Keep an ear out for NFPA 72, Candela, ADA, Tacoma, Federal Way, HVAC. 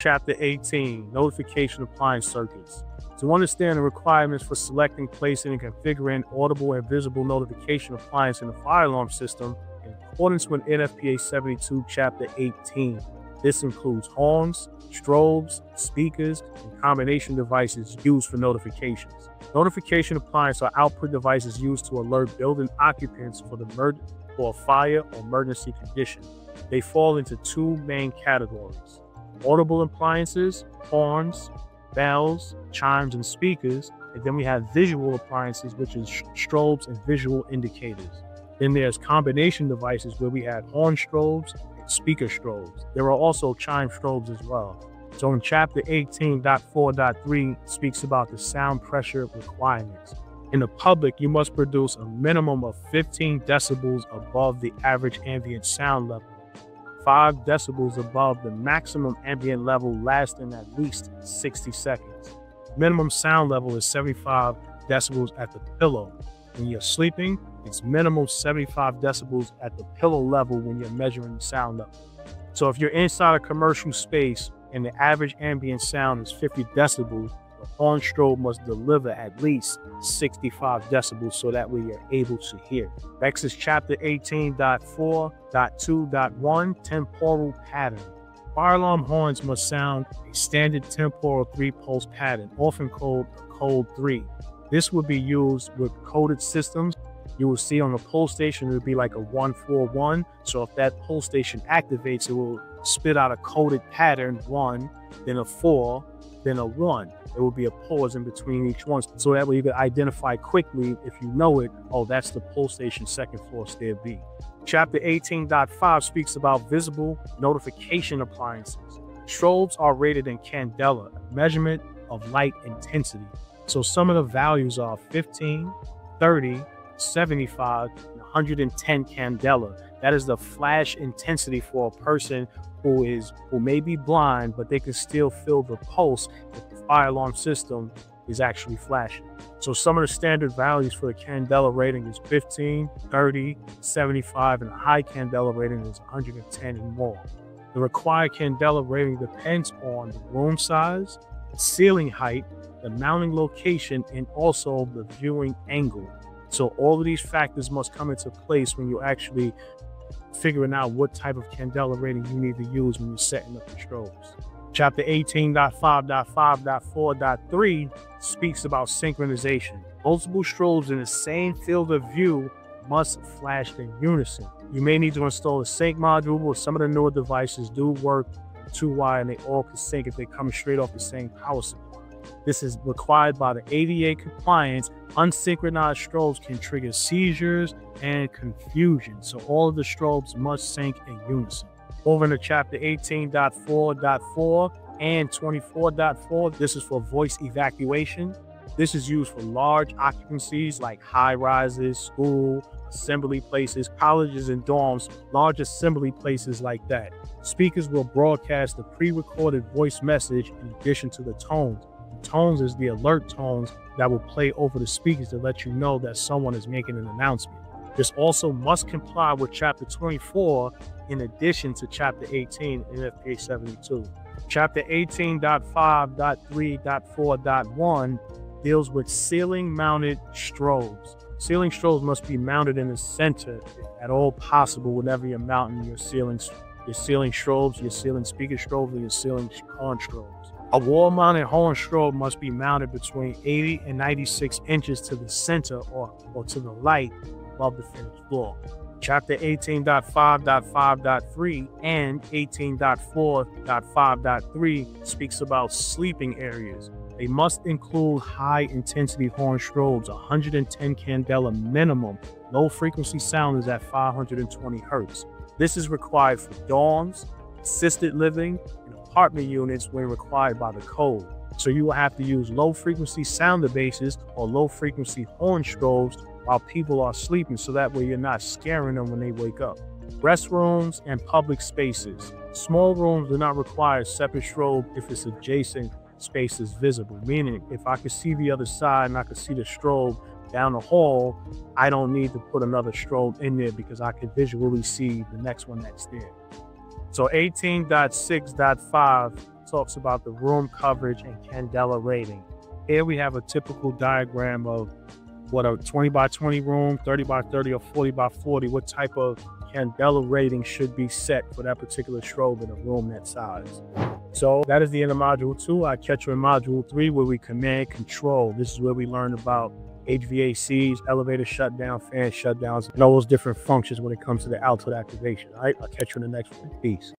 Chapter 18, Notification Appliance Circuits. To understand the requirements for selecting, placing, and configuring audible and visible notification appliance in the fire alarm system in accordance with NFPA 72, Chapter 18. This includes horns, strobes, speakers, and combination devices used for notifications. Notification appliances are output devices used to alert building occupants for a fire or emergency condition. They fall into two main categories: audible appliances, horns, bells, chimes, and speakers. And then we have visual appliances, which is strobes and visual indicators. Then there's combination devices, where we have horn strobes and speaker strobes. There are also chime strobes as well. So in Chapter 18.4.3 speaks about the sound pressure requirements. In the public, you must produce a minimum of 15 decibels above the average ambient sound level, 5 decibels above the maximum ambient level, lasting at least 60 seconds. Minimum sound level is 75 decibels at the pillow. When you're sleeping, it's minimum 75 decibels at the pillow level when you're measuring the sound level. So if you're inside a commercial space and the average ambient sound is 50 decibels, the horn strobe must deliver at least 65 decibels so that way you're able to hear. Next is Chapter 18.4.2.1, Temporal Pattern. Fire alarm horns must sound a standard temporal 3-pulse pattern, often called a code 3. This would be used with coded systems. You will see on the pulse station, it would be like a 141. So if that pulse station activates, it will spit out a coded pattern, 1, then a 4, then a 1. There will be a pause in between each one. So that way you can identify quickly, if you know it, oh, that's the pulse station, second floor, stair B. Chapter 18.5 speaks about visible notification appliances. Strobes are rated in candela, a measurement of light intensity. So some of the values are 15, 30, 75, and 110 candela. That is the flash intensity for a person who may be blind, but they can still feel the pulse if the fire alarm system is actually flashing. So some of the standard values for the candela rating is 15, 30, 75, and a high candela rating is 110 and more. The required candela rating depends on the room size, ceiling height, the mounting location, and also the viewing angle. So all of these factors must come into place when you're actually figuring out what type of candela rating you need to use when you're setting up the strobes. Chapter 18.5.5.4.3 speaks about synchronization. Multiple strobes in the same field of view must flash in unison. You may need to install a sync module, but some of the newer devices do work 2-wire and they all can sync if they come straight off the same power supply. This is required by the ADA compliance. Unsynchronized strobes can trigger seizures and confusion, so all of the strobes must sync in unison. Over into Chapter 18.4.4 and 24.4, this is for voice evacuation. This is used for large occupancies like high-rises, school, assembly places, colleges and dorms, large assembly places like that. Speakers will broadcast the pre-recorded voice message in addition to the tones. Tones is the alert tones that will play over the speakers to let you know that someone is making an announcement. This also must comply with Chapter 24 in addition to Chapter 18 NFPA 72. Chapter 18.5.3.4.1 deals with ceiling-mounted strobes. Ceiling strobes must be mounted in the center at all possible whenever you're mounting your ceiling strobes, your ceiling speaker strobes, or your ceiling horn strobes. A wall-mounted horn strobe must be mounted between 80 and 96 inches to the center or to the light above the finished floor. Chapter 18.5.5.3 and 18.4.5.3 speaks about sleeping areas. They must include high-intensity horn strobes, 110 candela minimum. Low-frequency sound is at 520 hertz. This is required for dorms, assisted living, apartment units when required by the code. So you will have to use low-frequency sound devices or low-frequency horn strobes while people are sleeping, so that way you're not scaring them when they wake up. Restrooms and public spaces. Small rooms do not require a separate strobe if its adjacent space is visible, meaning if I could see the other side and I could see the strobe down the hall, I don't need to put another strobe in there because I can visually see the next one that's there. So 18.6.5 talks about the room coverage and candela rating. Here we have a typical diagram of what a 20 by 20 room, 30 by 30 or 40 by 40, what type of candela rating should be set for that particular strobe in a room that size. So that is the end of module 2. I catch you in module 3 where we command control. This is where we learn about HVACs, elevator shutdown, fan shutdowns, and all those different functions when it comes to the outlet activation. All right, I'll catch you in the next one. Peace.